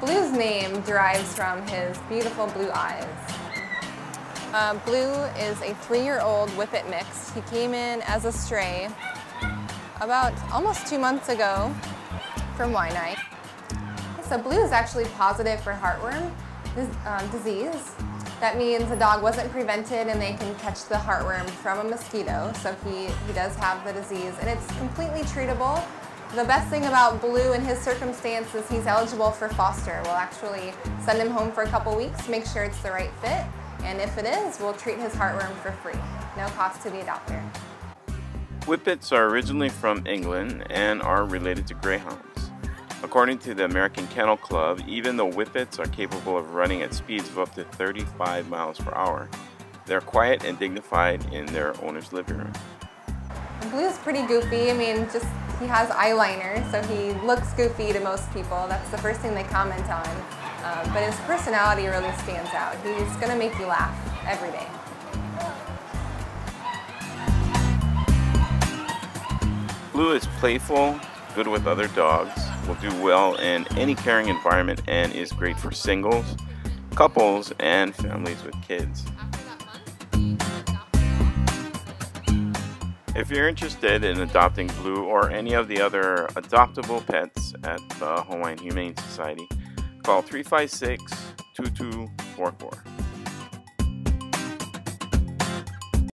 Blue's name derives from his beautiful blue eyes. Blue is a 3-year-old whippet mix. He came in as a stray about almost 2 months ago from Waianae. So Blue is actually positive for heartworm disease. That means the dog wasn't prevented and they can catch the heartworm from a mosquito. So he does have the disease and it's completely treatable. The best thing about Blue in his circumstance is he's eligible for foster. We'll actually send him home for a couple weeks, make sure it's the right fit, and if it is, we'll treat his heartworm for free. No cost to the adopter. Whippets are originally from England and are related to greyhounds. According to the American Kennel Club, even though whippets are capable of running at speeds of up to 35 miles per hour, they're quiet and dignified in their owner's living room. Blue's pretty goofy. I mean, he has eyeliner, so he looks goofy to most people. That's the first thing they comment on. But his personality really stands out. He's gonna make you laugh every day. Blue is playful, good with other dogs, will do well in any caring environment, and is great for singles, couples, and families with kids. If you're interested in adopting Blue or any of the other adoptable pets at the Hawaiian Humane Society, call 356-2244.